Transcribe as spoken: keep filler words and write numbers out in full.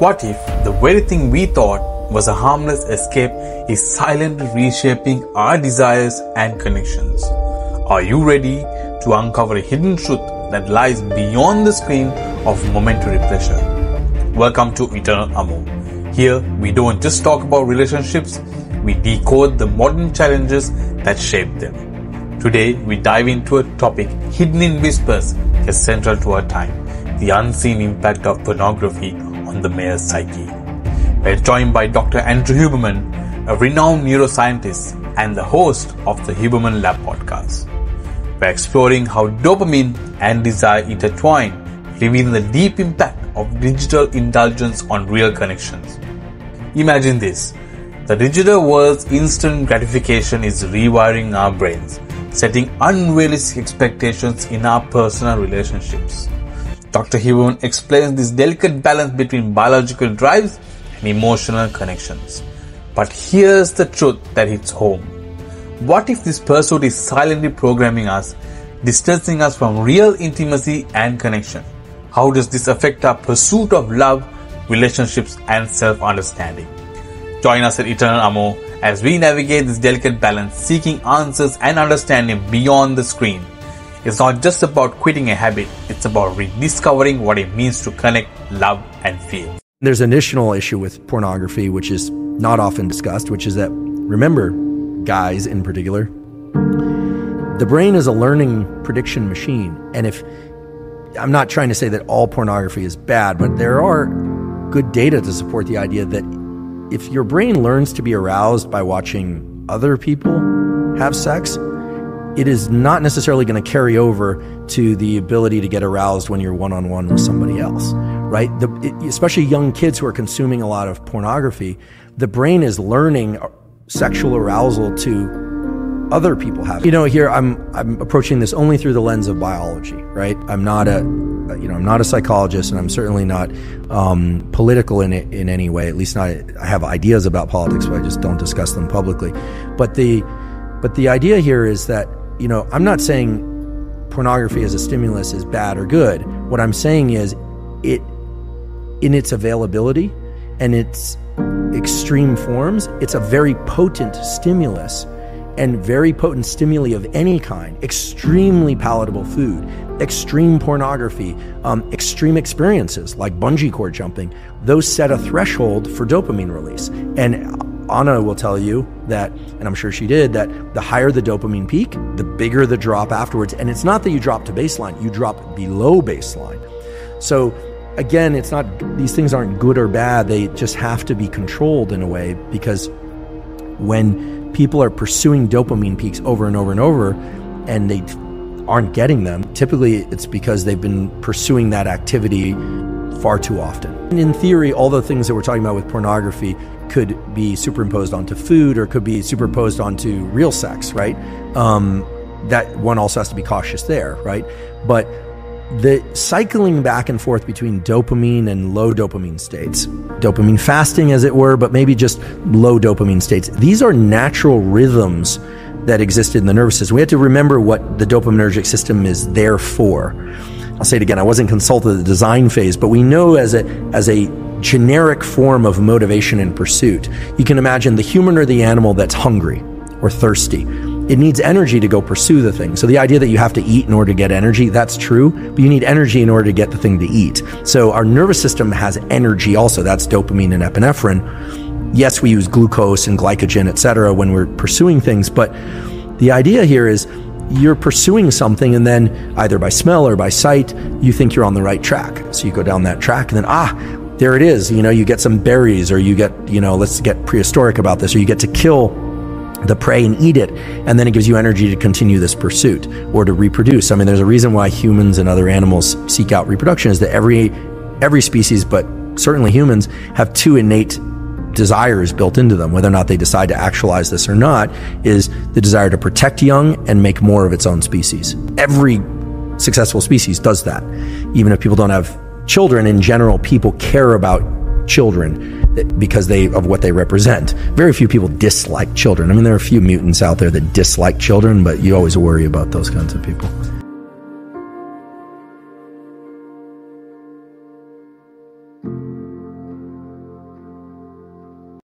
What if the very thing we thought was a harmless escape is silently reshaping our desires and connections? Are you ready to uncover a hidden truth that lies beyond the screen of momentary pleasure? Welcome to Eternelle Amor. Here, we don't just talk about relationships, we decode the modern challenges that shape them. Today, we dive into a topic hidden in whispers is central to our time: the unseen impact of pornography on the male psyche. We are joined by Doctor Andrew Huberman, a renowned neuroscientist and the host of the Huberman Lab podcast. We are exploring how dopamine and desire intertwine, revealing the deep impact of digital indulgence on real connections. Imagine this: the digital world's instant gratification is rewiring our brains, setting unrealistic expectations in our personal relationships. Doctor Huberman explains this delicate balance between biological drives and emotional connections. But here's the truth that hits home. What if this pursuit is silently programming us, distancing us from real intimacy and connection? How does this affect our pursuit of love, relationships, and self-understanding? Join us at Eternelle Amor as we navigate this delicate balance, seeking answers and understanding beyond the screen. It's not just about quitting a habit, it's about rediscovering what it means to connect, love, and feel. There's an additional issue with pornography, which is not often discussed, which is that, remember, guys in particular, the brain is a learning prediction machine. And if, I'm not trying to say that all pornography is bad, but there are good data to support the idea that if your brain learns to be aroused by watching other people have sex, it is not necessarily going to carry over to the ability to get aroused when you're one-on-one with somebody else, right? The, it, especially young kids who are consuming a lot of pornography, the brain is learning sexual arousal to other people having. You know, here I'm I'm approaching this only through the lens of biology, right? I'm not a, you know, I'm not a psychologist, and I'm certainly not um, political in in any way. At least not. I have ideas about politics, but I just don't discuss them publicly. But the but the idea here is that, you know, I'm not saying pornography as a stimulus is bad or good. What I'm saying is it, in its availability and its extreme forms, it's a very potent stimulus, and very potent stimuli of any kind, extremely palatable food, extreme pornography, um, extreme experiences like bungee cord jumping, those set a threshold for dopamine release. And Anna will tell you that, and I'm sure she did, that the higher the dopamine peak, the bigger the drop afterwards. And it's not that you drop to baseline, you drop below baseline. So again, it's not, these things aren't good or bad. They just have to be controlled in a way, because when people are pursuing dopamine peaks over and over and over, and they aren't getting them, typically it's because they've been pursuing that activity far too often. And in theory, all the things that we're talking about with pornography could be superimposed onto food, or could be superimposed onto real sex, right? Um, that one also has to be cautious there, right? But the cycling back and forth between dopamine and low dopamine states, dopamine fasting as it were, but maybe just low dopamine states, these are natural rhythms that existed in the nervous system. We have to remember what the dopaminergic system is there for. I'll say it again, I wasn't consulted at the design phase, but we know as a as a generic form of motivation and pursuit, you can imagine the human or the animal that's hungry or thirsty. It needs energy to go pursue the thing. So the idea that you have to eat in order to get energy, that's true, but you need energy in order to get the thing to eat. So our nervous system has energy also. That's dopamine and epinephrine. Yes, we use glucose and glycogen, et cetera, when we're pursuing things, but the idea here is you're pursuing something, and then either by smell or by sight, you think you're on the right track. So you go down that track, and then, ah, there it is. You know, you get some berries, or you get, you know, let's get prehistoric about this, or you get to kill the prey and eat it. And then it gives you energy to continue this pursuit or to reproduce. I mean, there's a reason why humans and other animals seek out reproduction, is that every, every species, but certainly humans, have two innate desires built into them. Whether or not they decide to actualize this or not is the desire to protect young and make more of its own species. Every successful species does that. Even if people don't have children, in general, people care about children because they of what they represent. Very few people dislike children. I mean, there are a few mutants out there that dislike children, but you always worry about those kinds of people.